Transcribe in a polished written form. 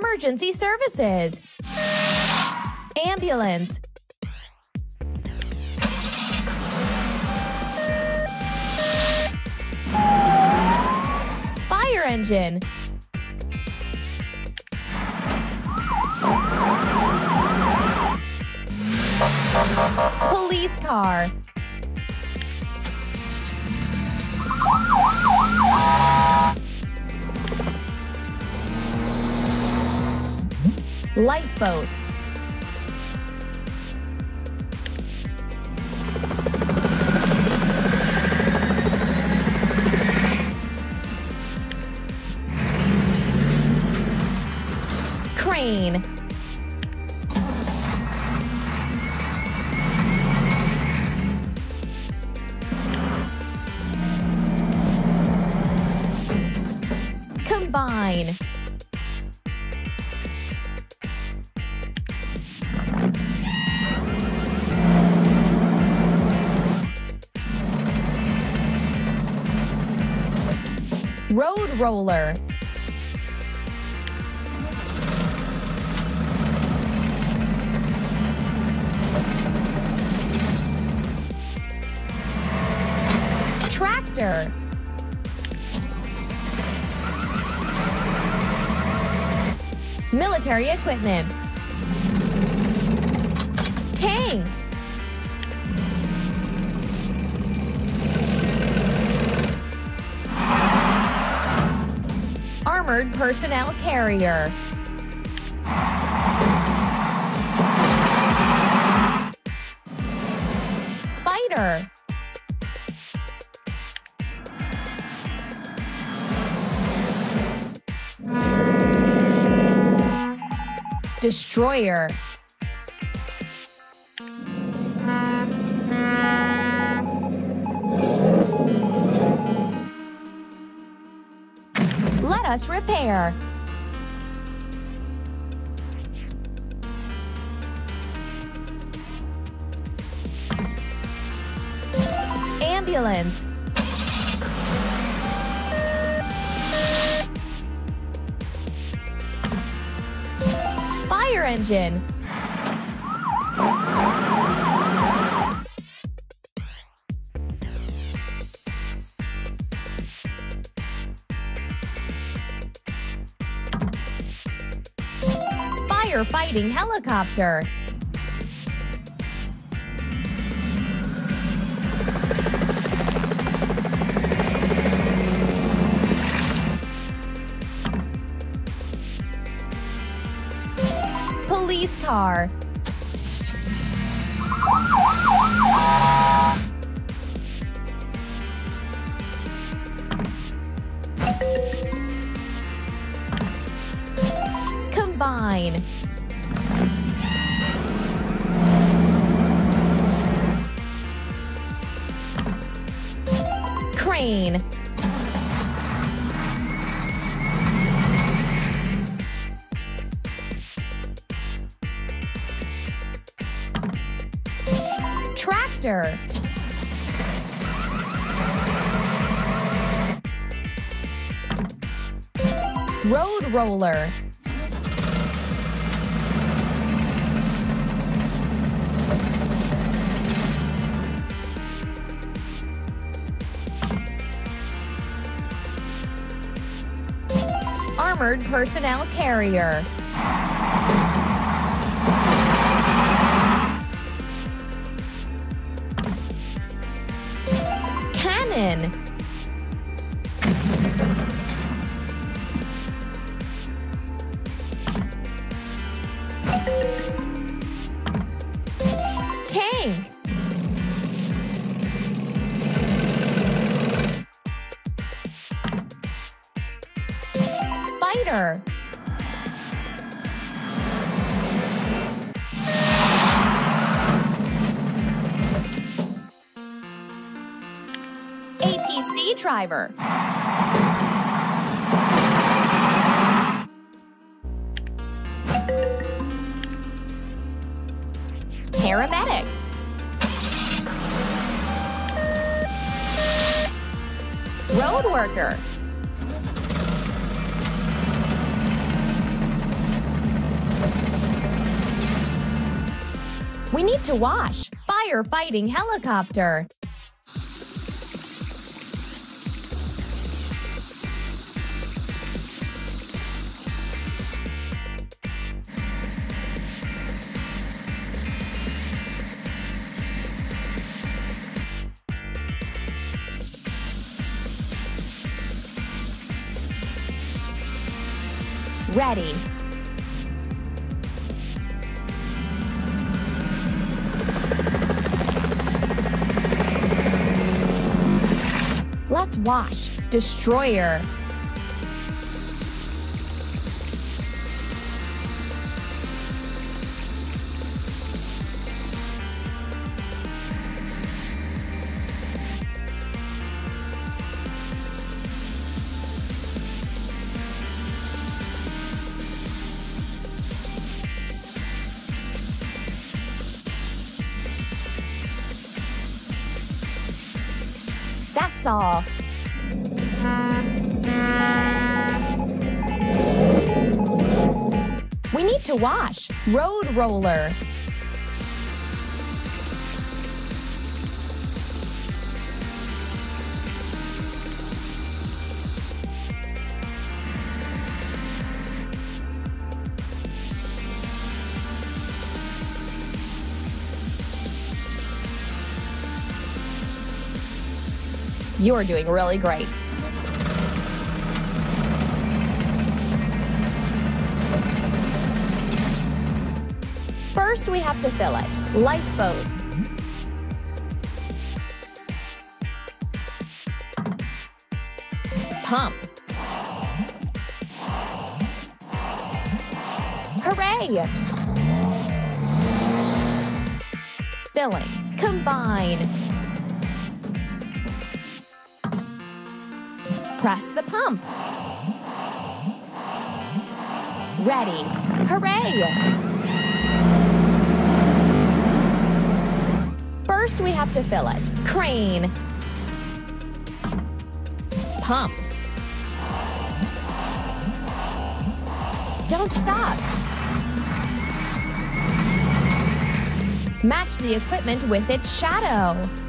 Emergency services, ambulance, fire engine, police car, lifeboat, crane, combine, road roller, tractor, military equipment, tank, armored personnel carrier, fighter, destroyer, let us repair, ambulance, fire engine, firefighting helicopter, police car, combine, crane, tractor, road roller, armored personnel carrier, cannon, tank, fighter, APC driver, paramedic, road worker, We need to wash. Firefighting helicopter. Ready. Let's wash. Destroyer. That's all. We need to wash. Road roller. You're doing really great. First, we have to fill it. Lifeboat. Pump. Hooray! Filling. Combine. Press the pump. Ready. Hooray! First, we have to fill it. Crane. Pump. Don't stop. Match the equipment with its shadow.